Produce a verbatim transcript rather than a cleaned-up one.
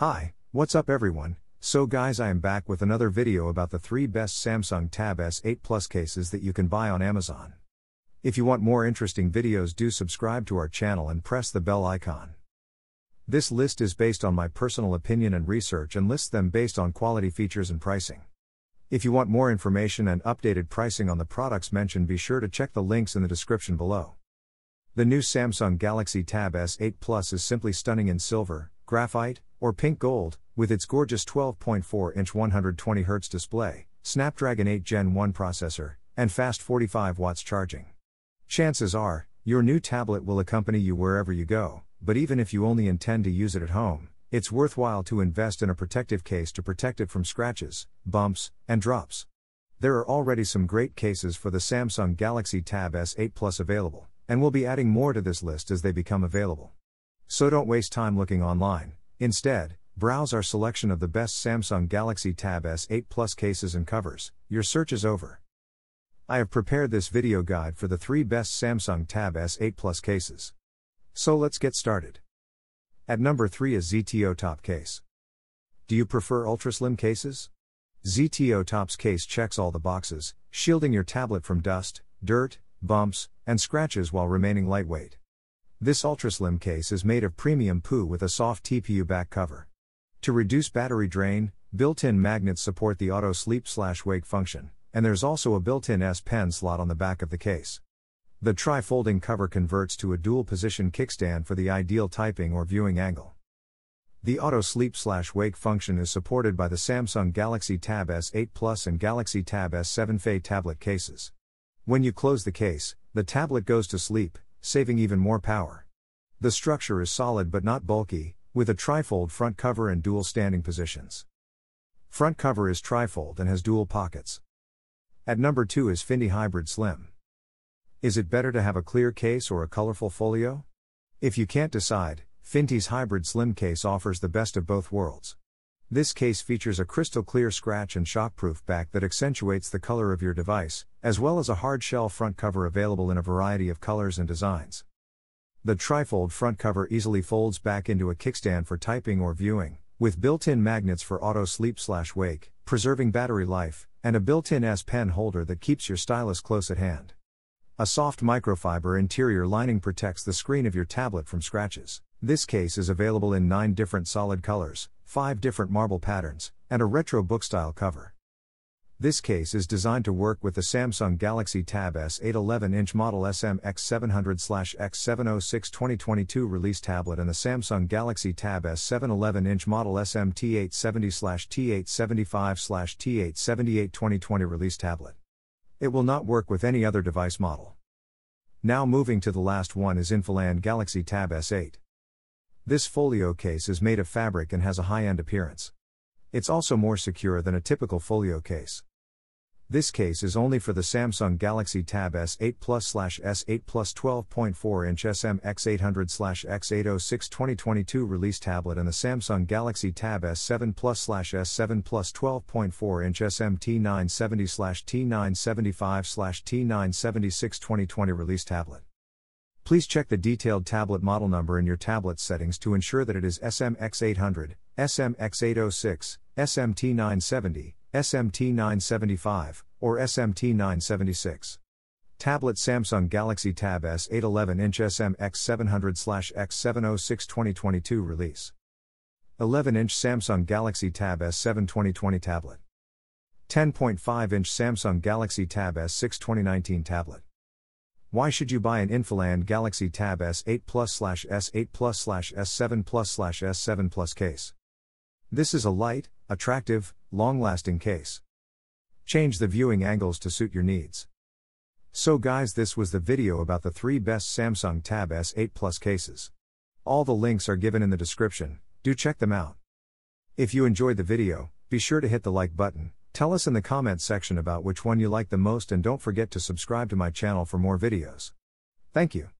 Hi, what's up everyone? So guys, I am back with another video about the three best Samsung Tab S eight Plus cases that you can buy on Amazon. If you want more interesting videos, do subscribe to our channel and press the bell icon. This list is based on my personal opinion and research and lists them based on quality, features and pricing. If you want more information and updated pricing on the products mentioned, be sure to check the links in the description below. The new Samsung Galaxy Tab S eight Plus is simply stunning in silver, graphite, or pink gold, with its gorgeous twelve point four inch one hundred twenty hertz display, Snapdragon eight gen one processor, and fast forty-five watts charging. Chances are, your new tablet will accompany you wherever you go, but even if you only intend to use it at home, it's worthwhile to invest in a protective case to protect it from scratches, bumps, and drops. There are already some great cases for the Samsung Galaxy Tab S eight Plus available, and we'll be adding more to this list as they become available. So don't waste time looking online. Instead, browse our selection of the best Samsung Galaxy Tab S eight Plus cases and covers. Your search is over. I have prepared this video guide for the three best Samsung Tab S eight Plus cases. So let's get started. At number three is Ztotop case. Do you prefer ultra-slim cases? Ztotop's case checks all the boxes, shielding your tablet from dust, dirt, bumps, and scratches while remaining lightweight. This ultra-slim case is made of premium P U with a soft T P U back cover. To reduce battery drain, built-in magnets support the auto sleep/wake function, and there's also a built-in S Pen slot on the back of the case. The tri-folding cover converts to a dual-position kickstand for the ideal typing or viewing angle. The auto sleep/wake function is supported by the Samsung Galaxy Tab S eight Plus and Galaxy Tab S seven Fe tablet cases. When you close the case, the tablet goes to sleep, saving even more power. The structure is solid but not bulky, with a trifold front cover and dual standing positions. Front cover is trifold and has dual pockets. At number two is Finty Hybrid Slim. Is it better to have a clear case or a colorful folio? If you can't decide, Finty's Hybrid Slim case offers the best of both worlds. This case features a crystal clear scratch and shockproof back that accentuates the color of your device, as well as a hard shell front cover available in a variety of colors and designs. The trifold front cover easily folds back into a kickstand for typing or viewing, with built-in magnets for auto sleep/wake, preserving battery life, and a built-in S Pen holder that keeps your stylus close at hand. A soft microfiber interior lining protects the screen of your tablet from scratches. This case is available in nine different solid colors, five different marble patterns, and a retro book-style cover. This case is designed to work with the Samsung Galaxy Tab S eight eleven inch model S M X seven hundred X seven oh six twenty twenty-two release tablet and the Samsung Galaxy Tab S seven eleven inch model S M T eight seventy T eight seventy-five T eight seventy-eight twenty twenty release tablet. It will not work with any other device model. Now moving to the last one is Infaland Galaxy Tab S eight. This folio case is made of fabric and has a high-end appearance. It's also more secure than a typical folio case. This case is only for the Samsung Galaxy Tab S eight Plus/S eight Plus twelve point four inch S M X eight hundred X eight oh six twenty twenty-two release tablet and the Samsung Galaxy Tab S seven Plus/S seven Plus twelve point four inch S M T nine seventy T nine seventy-five T nine seventy-six twenty twenty release tablet. Please check the detailed tablet model number in your tablet settings to ensure that it is S M X eight hundred, S M X eight oh six, S M T nine seventy, S M T nine seventy-five, or S M T nine seventy-six. Tablet Samsung Galaxy Tab S eight eleven inch S M X seven hundred X seven oh six twenty twenty-two release. eleven inch Samsung Galaxy Tab S seven twenty twenty tablet. ten point five inch Samsung Galaxy Tab S six twenty nineteen tablet. Why should you buy an Infaland Galaxy Tab S eight Plus/S eight Plus/S seven Plus/S seven Plus case? This is a light, attractive, long-lasting case. Change the viewing angles to suit your needs. So guys, this was the video about the three best Samsung Tab S eight Plus cases. All the links are given in the description, do check them out. If you enjoyed the video, be sure to hit the like button. Tell us in the comments section about which one you like the most, and don't forget to subscribe to my channel for more videos. Thank you.